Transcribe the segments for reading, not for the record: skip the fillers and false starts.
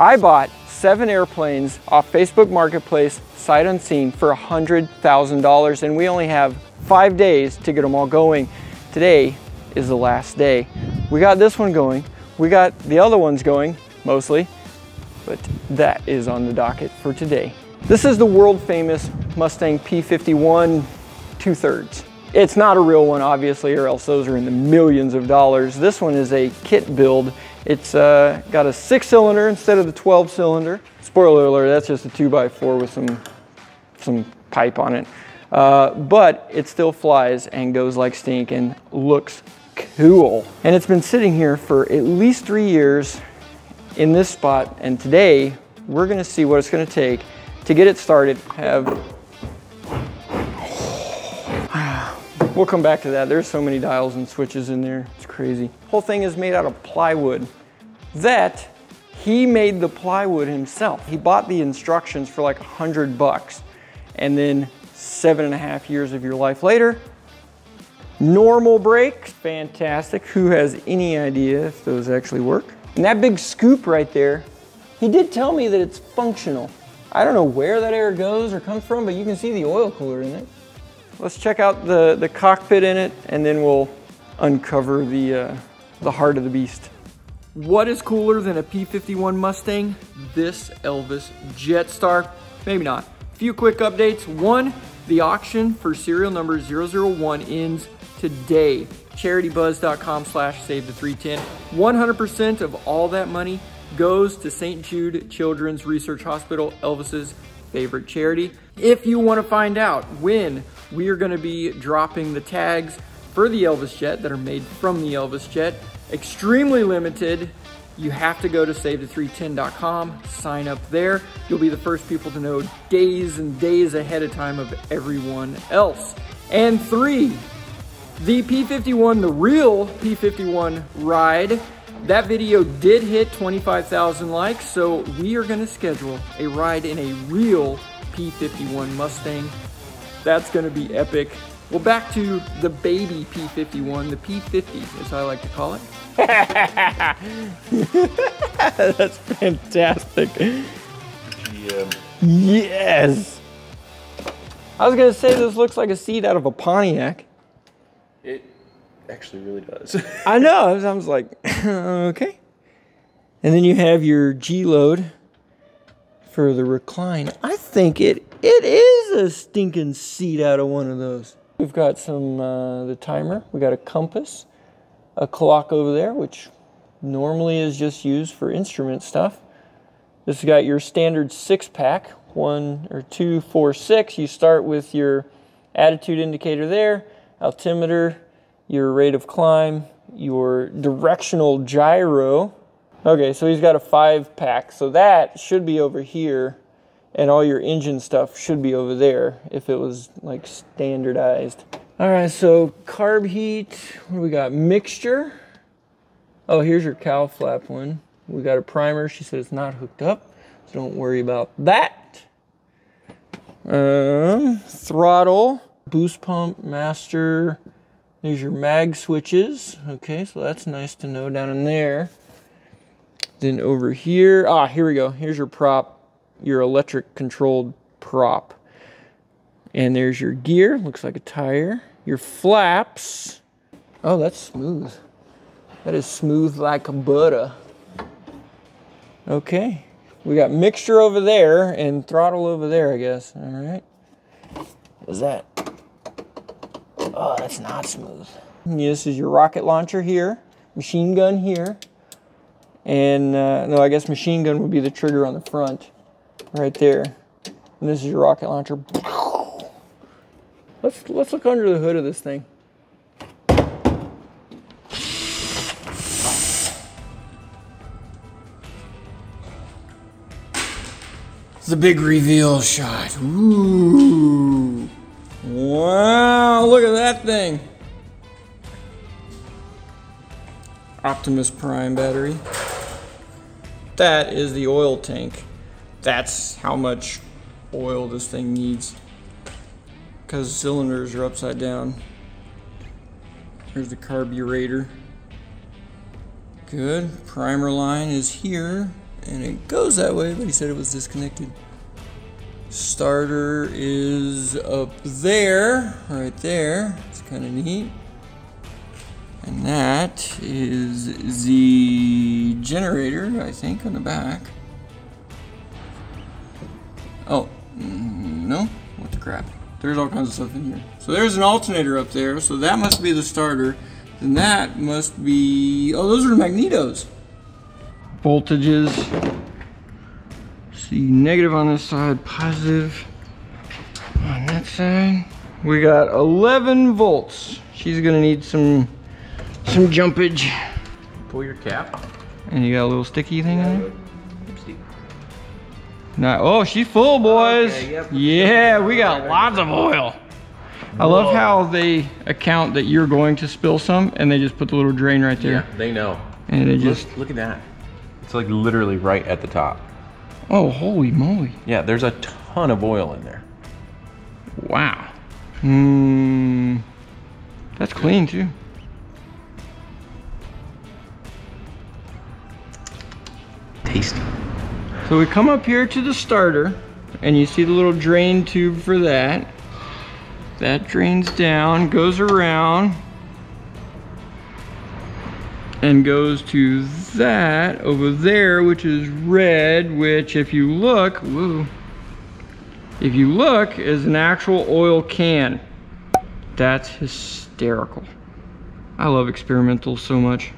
I bought 7 airplanes off Facebook Marketplace, sight unseen, for $100,000, and we only have 5 days to get them all going. Today is the last day. We got this one going, we got the other ones going, mostly, but that is on the docket for today. This is the world-famous Mustang P-51 2/3. It's not a real one, obviously, or else those are in the millions of dollars. This one is a kit build. It's got a 6-cylinder instead of the 12-cylinder. Spoiler alert, that's just a 2x4 with some pipe on it. But it still flies and goes like stink and looks cool. And it's been sitting here for at least 3 years in this spot, and today we're gonna see what it's gonna take to get it started. We'll come back to that. There's so many dials and switches in there, it's crazy. Whole thing is made out of plywood. That, he made the plywood himself. He bought the instructions for like $100 bucks, and then 7.5 years of your life later, normal brakes, fantastic. Who has any idea if those actually work? And that big scoop right there, he did tell me that it's functional. I don't know where that air goes or comes from, but you can see the oil cooler in it. Let's check out the cockpit in it, and then we'll uncover the heart of the beast. What is cooler than a P-51 Mustang? This Elvis Jetstar, maybe not. Few quick updates. One, the auction for serial number 001 ends today. charitybuzz.com/SaveThe310. 100% of all that money goes to St. Jude Children's Research Hospital, Elvis's favorite charity. If you want to find out when we are going to be dropping the tags for the Elvis Jet that are made from the Elvis Jet, extremely limited. You have to go to SaveThe310.com, sign up there. You'll be the first people to know days and days ahead of time of everyone else. And 3, the P-51, the real P-51 ride, that video did hit 25,000 likes, so we are gonna schedule a ride in a real P-51 Mustang. That's gonna be epic. Well, back to the baby P-51, the P-50, as I like to call it. That's fantastic. GM. Yes. I was gonna say this looks like a seat out of a Pontiac. It actually really does. I know. I was like, okay. And then you have your G load for the recline. I think it is a stinking seat out of one of those. We've got some the timer. We got a compass. A clock over there, which normally is just used for instrument stuff. This has got your standard 6-pack, 1, 2, 4, 6. You start with your attitude indicator there, altimeter, your rate of climb, your directional gyro. Okay, so he's got a 5-pack, so that should be over here, and all your engine stuff should be over there if it was like standardized. All right, so carb heat, what do we got? Mixture. Oh, here's your cowl flap one. We got a primer. She said it's not hooked up, so don't worry about that. Throttle, boost pump, master. There's your mag switches. Okay, so that's nice to know down in there. Then over here, here we go. Here's your prop, your electric controlled prop. And there's your gear, looks like a tire. Your flaps. Oh, that's smooth. That is smooth like butter. Okay. We got mixture over there and throttle over there, I guess. All right. What's that? Oh, that's not smooth. This is your rocket launcher here. Machine gun here. And, no, I guess machine gun would be the trigger on the front. Right there. And this is your rocket launcher. Let's look under the hood of this thing. The big reveal shot. Ooh. Wow, look at that thing. Optimus Prime battery. That is the oil tank. That's how much oil this thing needs, because cylinders are upside down. Here's the carburetor. Good. Primer line is here. and it goes that way, but he said it was disconnected. Starter is up there, right there. It's kind of neat. And that is the generator, I think, on the back. Oh, no? What the crap? There's all kinds of stuff in here. So there's an alternator up there, so that must be the starter. And that must be... oh, those are the magnetos. Voltages. See, negative on this side, positive on that side. We got 11 volts. She's gonna need some jumpage. Pull your cap. And you got a little sticky thing in there? Not, oh, she's full, boys. Okay, yep. Yeah, we got lots of oil. Whoa. I love how they account that you're going to spill some, and they just put the little drain right there. Yeah, they know. And they just... look at that. It's like literally right at the top. Oh, holy moly. Yeah, there's a ton of oil in there. Wow. Mmm. That's clean, too. Tasty. So we come up here to the starter, and you see the little drain tube for that. That drains down, goes around, and goes to that over there, which is red, which if you look, whoa, if you look, is an actual oil can. That's hysterical. I love experimental so much.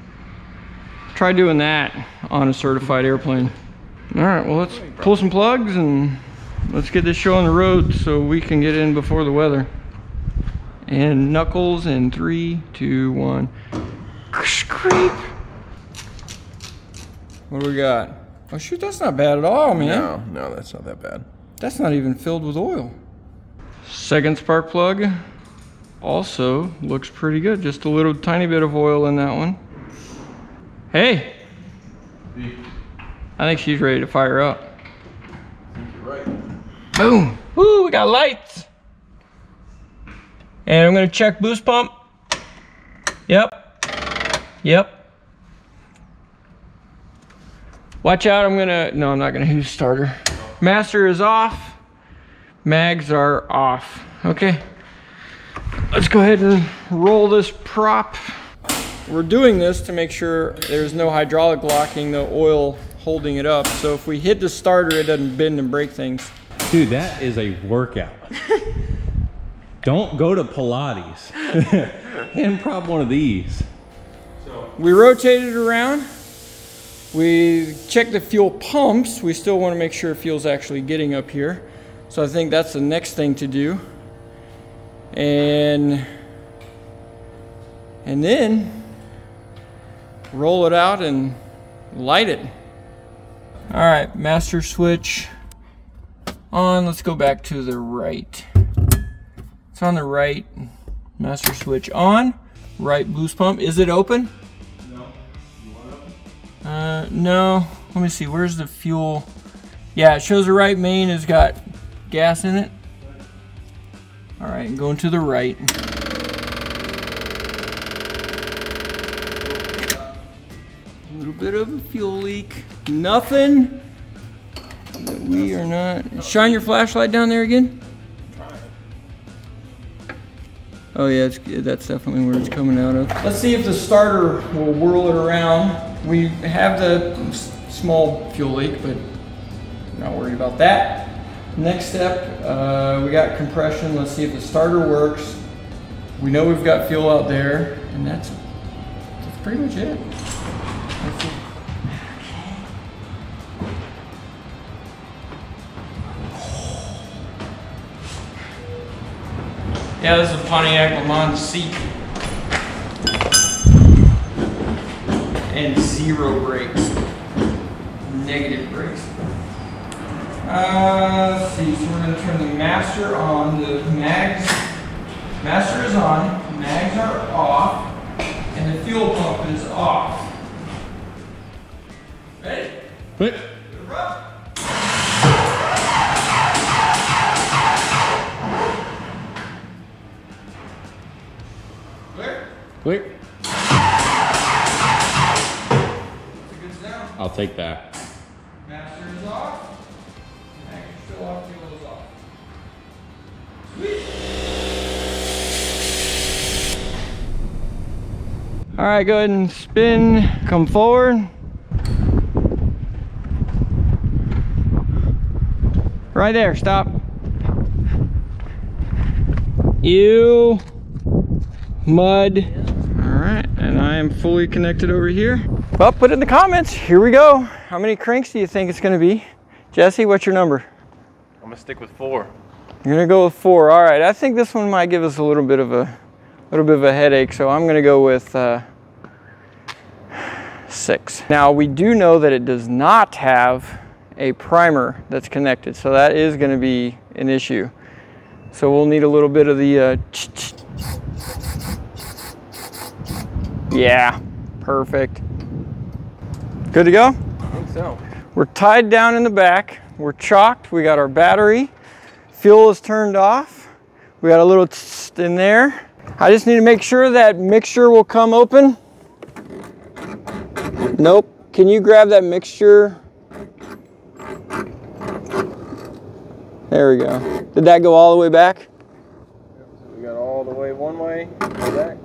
Try doing that on a certified airplane. All right, well, let's pull some plugs and let's get this show on the road so we can get in before the weather. And knuckles in 3, 2, 1. Scrape. What do we got? Oh shoot, that's not bad at all, man. No, that's not that bad. That's not even filled with oil. Second spark plug also looks pretty good. Just a little tiny bit of oil in that one. Hey, I think she's ready to fire up. I think you're right. Boom. Woo, we got lights. And I'm gonna check boost pump. Yep. Watch out, I'm not gonna use starter. Master is off, mags are off. Okay, let's go ahead and roll this prop. We're doing this to make sure there's no hydraulic locking, the oil holding it up. So if we hit the starter, it doesn't bend and break things. Dude, that is a workout. Don't go to Pilates and prop one of these. We rotated around, we checked the fuel pumps. We still want to make sure fuel's actually getting up here. So I think that's the next thing to do. And then roll it out and light it. All right, master switch on. Let's go back to the right. It's on the right. Master switch on. Right boost pump. Is it open? No. You want it open? No. Let me see. Where's the fuel? Yeah, it shows the right main has got gas in it. All right, going to the right. A little bit of a fuel leak. Nothing that we are not. Shine your flashlight down there again. Oh yeah, that's definitely where it's coming out of. Let's see if the starter will whirl it around. We have the small fuel leak, but I'm not worried about that. Next step, we got compression. Let's see if the starter works. We know we've got fuel out there, and that's pretty much it. Let's see. Yeah, this is a Pontiac LeMans seat. And zero brakes. Negative brakes. Let's see, so we're going to turn the master on. The mags. Master is on, mags are off, and the fuel pump is off. Ready? Wait. Clear. That's a good sound. I'll take that. wheels off, and I can show off your wheels off. Sweet! Alright, go ahead and spin, come forward. Right there, stop. You mud. Alright, and I am fully connected over here. Well, put it in the comments. Here we go. How many cranks do you think it's going to be? Jesse, what's your number? I'm going to stick with 4. You're going to go with 4. All right. I think this one might give us a little bit of a headache, so I'm going to go with 6. Now, we do know that it does not have a primer that's connected, so that is going to be an issue. So we'll need a little bit of the yeah, perfect. Good to go? I think so. We're tied down in the back. We're chocked. We got our battery. Fuel is turned off. We got a little tss in there. I just need to make sure that mixture will come open. Nope. Can you grab that mixture? There we go. Did that go all the way back? Yep, so we got all the way one way, back,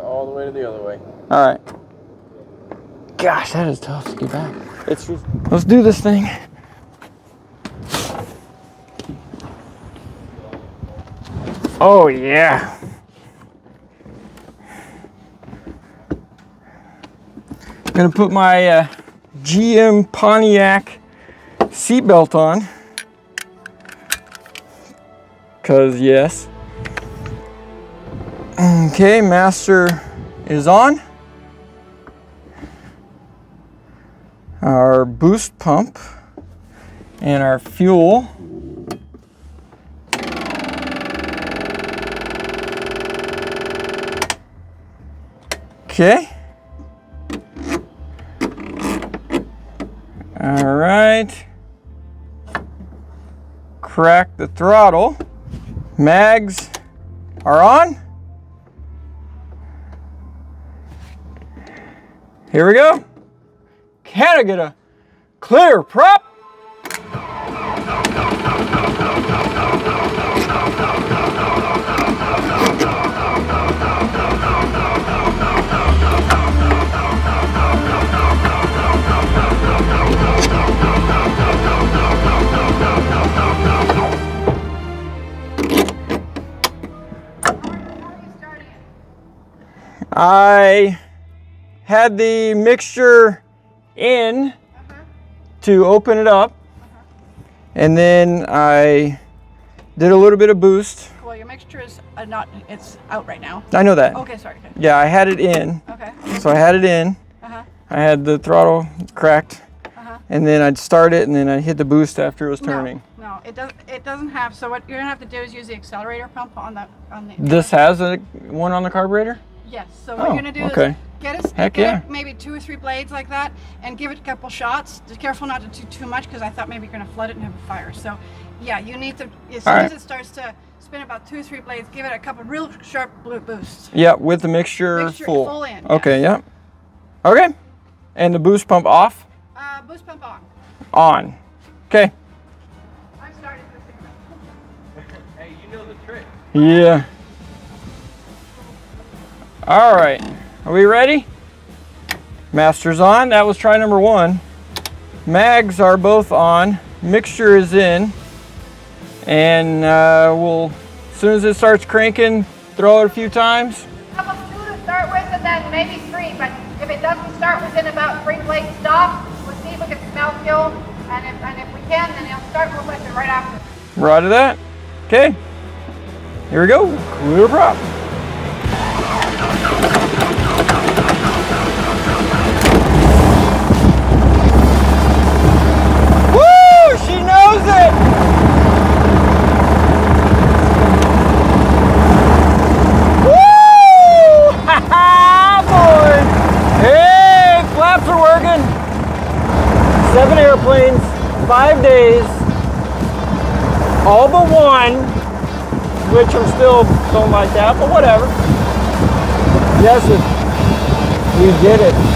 all the way to the other way. All right. Gosh, that is tough to get back. It's just, let's do this thing. Oh yeah. I'm gonna put my GM Pontiac seatbelt on. 'Cause yes. Okay, master is on. Our boost pump and our fuel. Okay. All right. Crack the throttle. Mags are on. Here we go. Can I get a clear prop? I had the mixture in to open it up, and then I did a little bit of boost. Well, your mixture is it's out right now. I know that. Okay, sorry. Okay. Yeah, I had it in. Okay. So I had it in. I had the throttle cracked, and then I'd start it, and then I'd hit the boost after it was turning. No, no, it doesn't have. So what you're gonna have to do is use the accelerator pump on the This has a one on the carburetor. Yes. So what you're gonna do is get maybe 2 or 3 blades like that and give it a couple shots. Just careful not to do too much, because I thought maybe you're going to flood it and have a fire. So yeah, you need to, as soon as it starts to spin about 2 or 3 blades, give it a couple real sharp boosts. Yeah, with the mixture full in. Okay, yeah. Okay. And the boost pump off? Boost pump on. On. Okay. I'm starting to think about it. Hey, you know the trick. Yeah. All right. Are we ready? Master's on. That was try number 1. Mags are both on. Mixture is in. And we'll, as soon as it starts cranking, throw it a few times. Couple 2 to start with, and then maybe 3. But if it doesn't start within about 3 blades, stop. We'll see if we can smell fuel. And if we can, then it'll start with it right after. Roger that. Okay. Here we go. Clear prop. Which I'm still don't like that, but whatever. Yes, we did it.